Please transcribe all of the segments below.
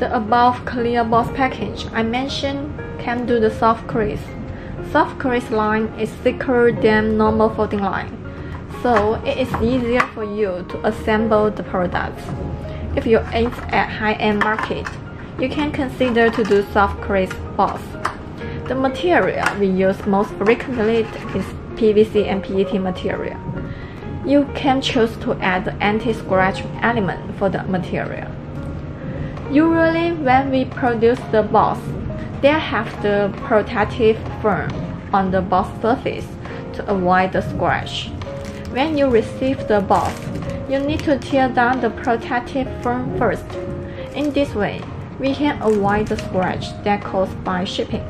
The above clear box package I mentioned can do the soft crease. Soft crease line is thicker than normal folding line, so it is easier for you to assemble the products. If you aim at high-end market, you can consider to do soft crease box. The material we use most frequently is PVC and PET material. You can choose to add the anti-scratch element for the material. Usually when we produce the box, they have the protective film on the box surface to avoid the scratch. When you receive the box, you need to tear down the protective film first. In this way, we can avoid the scratch that caused by shipping.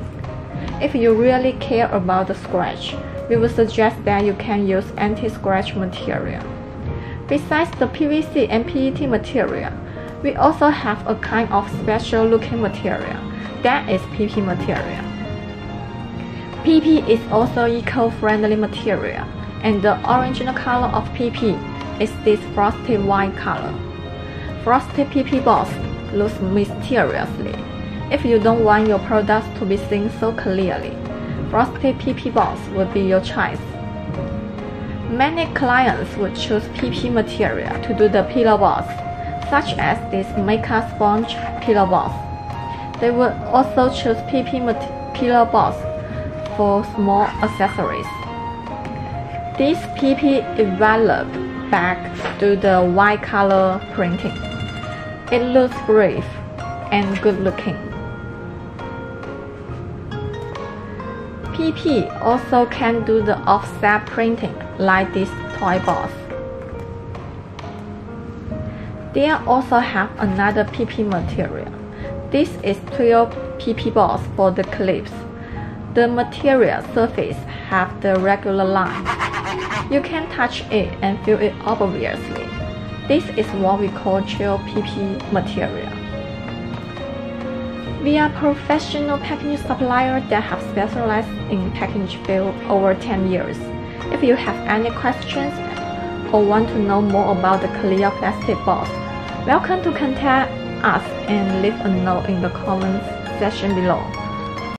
If you really care about the scratch, we would suggest that you can use anti-scratch material. Besides the PVC and PET material, we also have a kind of special looking material that is PP material. PP is also eco-friendly material, and the original color of PP is this frosty white color. Frosty PP box looks mysteriously. If you don't want your products to be seen so clearly, frosty PP box would be your choice. Many clients would choose PP material to do the pillow box, such as this makeup sponge pillow box. They would also choose PP pillow box for small accessories. This PP envelope bag do the white color printing. It looks brave and good looking. PP also can do the offset printing like this toy box. They also have another PP material. This is 12 PP box for the clips. The material surface have the regular line. You can touch it and feel it obviously. This is what we call 12 PP material. We are professional packaging suppliers that have specialized in packaging field over 10 years. If you have any questions or want to know more about the clear plastic box, welcome to contact us and leave a note in the comments section below.